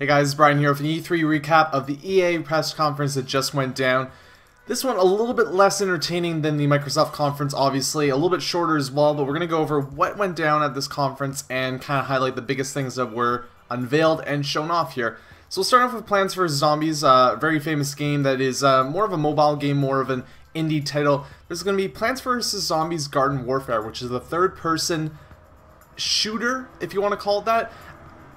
Hey guys, Brian here with an E3 recap of the EA press conference that just went down. This one a little bit less entertaining than the Microsoft conference, obviously, a little bit shorter as well, but we're going to go over what went down at this conference and kind of highlight the biggest things that were unveiled and shown off here. So we'll start off with Plants vs. Zombies, a very famous game that is more of a mobile game, more of an indie title. There's going to be Plants vs. Zombies Garden Warfare, which is the third-person shooter, if you want to call it that.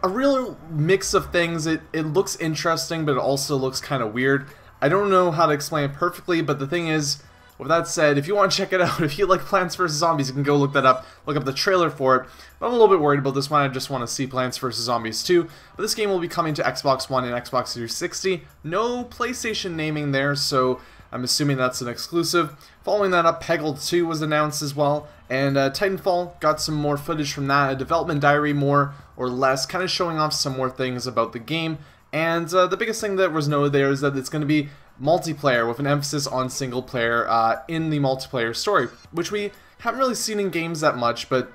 A real mix of things. It looks interesting, but it also looks kind of weird. I don't know how to explain it perfectly, but the thing is, with that said, if you want to check it out, if you like Plants vs. Zombies, you can go look that up, look up the trailer for it. But I'm a little bit worried about this one. I just want to see Plants vs. Zombies 2. But this game will be coming to Xbox One and Xbox 360. No PlayStation naming there, so I'm assuming that's an exclusive. Following that up, Peggle 2 was announced as well, and Titanfall got some more footage from that, a development diary more or less, kind of showing off some more things about the game. And the biggest thing that was noted there is that it's going to be multiplayer with an emphasis on single player in the multiplayer story, which we haven't really seen in games that much, but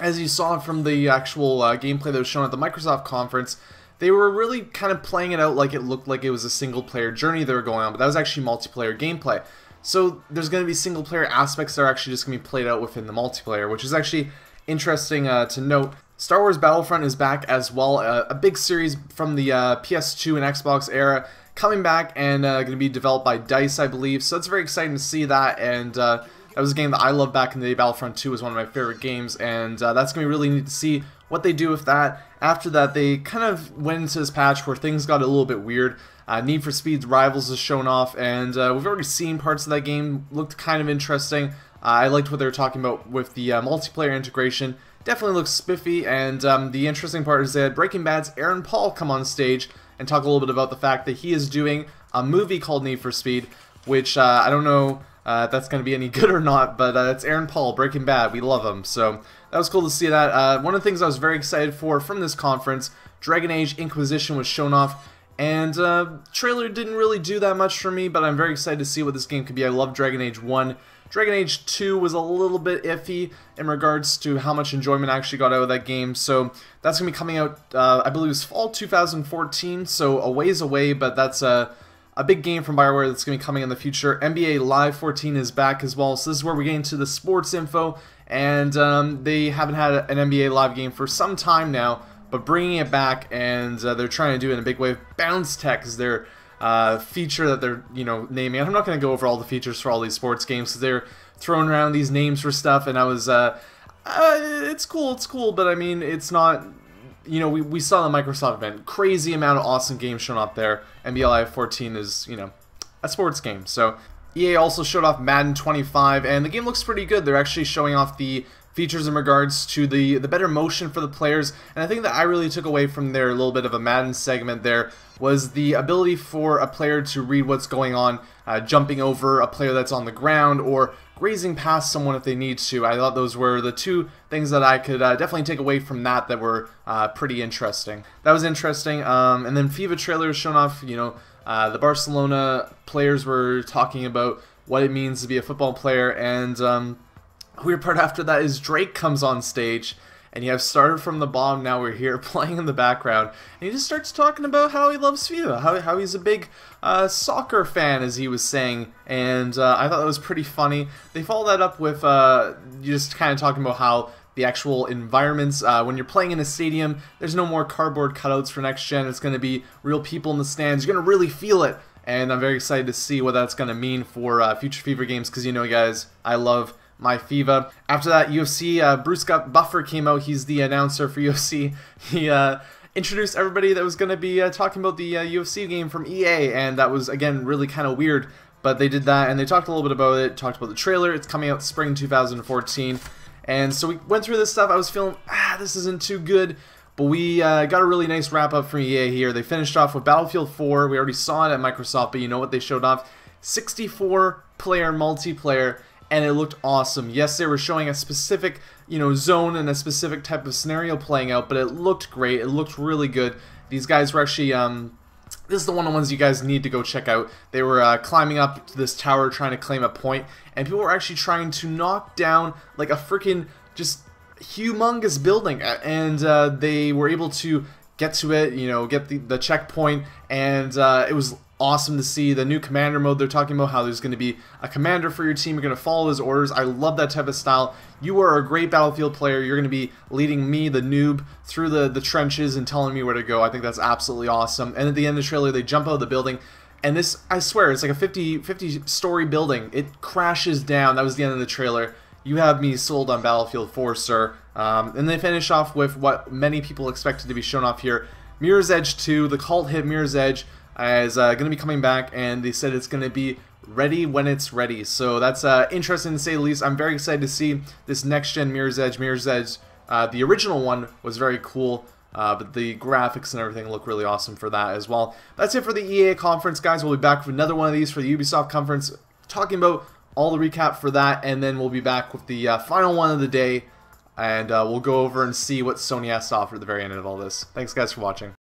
as you saw from the actual gameplay that was shown at the Microsoft conference, they were really kind of playing it out like it looked like it was a single-player journey they were going on, but that was actually multiplayer gameplay. So there's going to be single-player aspects that are actually just going to be played out within the multiplayer, which is actually interesting to note. Star Wars Battlefront is back as well, a big series from the PS2 and Xbox era, coming back and going to be developed by DICE, I believe. So it's very exciting to see that, and that was a game that I loved back in the day. Battlefront 2 was one of my favorite games, and that's going to be really neat to see what they do with that. After that, they kind of went into this patch where things got a little bit weird. Need for Speed Rivals is shown off, and we've already seen parts of that game. Looked kind of interesting. I liked what they were talking about with the multiplayer integration. Definitely looks spiffy, and the interesting part is that Breaking Bad's Aaron Paul come on stage and talk a little bit about the fact that he is doing a movie called Need for Speed, which I don't know if that's going to be any good or not, but it's Aaron Paul, Breaking Bad, we love him, so that was cool to see that. One of the things I was very excited for from this conference, Dragon Age Inquisition was shown off, and trailer didn't really do that much for me, but I'm very excited to see what this game could be. I love Dragon Age 1. Dragon Age 2 was a little bit iffy in regards to how much enjoyment I actually got out of that game, so that's going to be coming out, I believe it's fall 2014, so a ways away, but that's a big game from Bioware that's going to be coming in the future. NBA Live 14 is back as well, so this is where we get into the sports info, and they haven't had an NBA Live game for some time now, but bringing it back, and they're trying to do it in a big way. Bounce Tech is their feature that they're naming. I'm not going to go over all the features for all these sports games because they're throwing around these names for stuff, and I was, it's cool, but I mean, it's not. We saw the Microsoft event, crazy amount of awesome games shown up there. NBA Live 14 is, a sports game. So EA also showed off Madden 25, and the game looks pretty good. They're actually showing off the features in regards to the better motion for the players, and I think that I really took away from their little bit of a Madden segment there was the ability for a player to read what's going on, jumping over a player that's on the ground, or grazing past someone if they need to. I thought those were the two things that I could definitely take away from that were pretty interesting. That was interesting, and then FIFA trailer was shown off, the Barcelona players were talking about what it means to be a football player, and weird part after that is Drake comes on stage, and you have started from the bottom, now we're here playing in the background, and he just starts talking about how he loves FIFA, how he's a big soccer fan, as he was saying, and I thought that was pretty funny. They follow that up with just kind of talking about how the actual environments, when you're playing in a stadium, there's no more cardboard cutouts for next gen, it's going to be real people in the stands, you're going to really feel it, and I'm very excited to see what that's going to mean for future FIFA games, because guys, I love my FIFA. After that, UFC, Bruce Buffer came out. He's the announcer for UFC. He introduced everybody that was going to be talking about the UFC game from EA, and that was, again, really kind of weird, but they did that, and they talked a little bit about it, talked about the trailer. It's coming out spring 2014, and so we went through this stuff. I was feeling, this isn't too good, but we got a really nice wrap-up from EA here. They finished off with Battlefield 4. We already saw it at Microsoft, but you know what they showed off? 64-player multiplayer, and it looked awesome. Yes, they were showing a specific, zone and a specific type of scenario playing out, but it looked great. It looked really good. These guys were actually, this is the one-on-ones you guys need to go check out. They were climbing up to this tower trying to claim a point, and people were actually trying to knock down, like, a freaking just humongous building, and they were able to get to it, you know, get the checkpoint, and it was awesome to see the new commander mode. They're talking about how there's going to be a commander for your team. You're going to follow his orders. I love that type of style. You are a great Battlefield player. You're going to be leading me, the noob, through the trenches and telling me where to go. I think that's absolutely awesome. And at the end of the trailer, they jump out of the building. And this, I swear, it's like a 50-story building. It crashes down. That was the end of the trailer. You have me sold on Battlefield 4, sir. And they finish off with what many people expected to be shown off here. Mirror's Edge 2, the cult hit Mirror's Edge, is going to be coming back, and they said it's going to be ready when it's ready. So that's interesting to say the least. I'm very excited to see this next-gen Mirror's Edge. Mirror's Edge, the original one, was very cool. But the graphics and everything look really awesome for that as well. That's it for the EA conference, guys. We'll be back with another one of these for the Ubisoft conference, talking about all the recap for that, and then we'll be back with the final one of the day, and we'll go over and see what Sony has to offer at the very end of all this. Thanks, guys, for watching.